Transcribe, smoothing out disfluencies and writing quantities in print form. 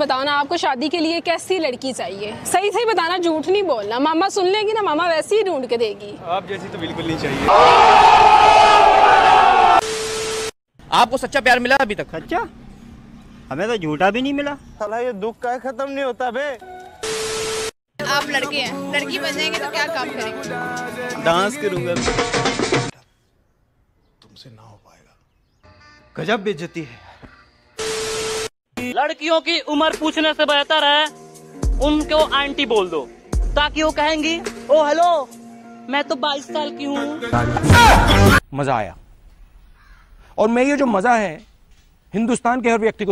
बताओ ना, आपको शादी के लिए कैसी लड़की चाहिए? सही सही बताना, झूठ नहीं बोलना। मामा सुन लेगी ना, मामा वैसी ही ढूंढ के देगी। आप जैसी तो बिल्कुल नहीं चाहिए। आपको सच्चा प्यार मिला अभी तक? सच्चा, हमें तो झूठा भी नहीं मिला। साला ये दुख का खत्म नहीं होता बे। आप लड़के हैं, लड़की बन जाएंगे तो क्या काम करेंगे? डांस करूंगा। तुमसे ना हो पाएगा। गजब बेइज्जती है। लड़कियों की उम्र पूछने से बेहतर है उनको आंटी बोल दो, ताकि वो कहेंगी ओ हेलो मैं तो 22 साल की हूँ। मजा आया, और मैं ये जो मजा है हिंदुस्तान के हर व्यक्ति को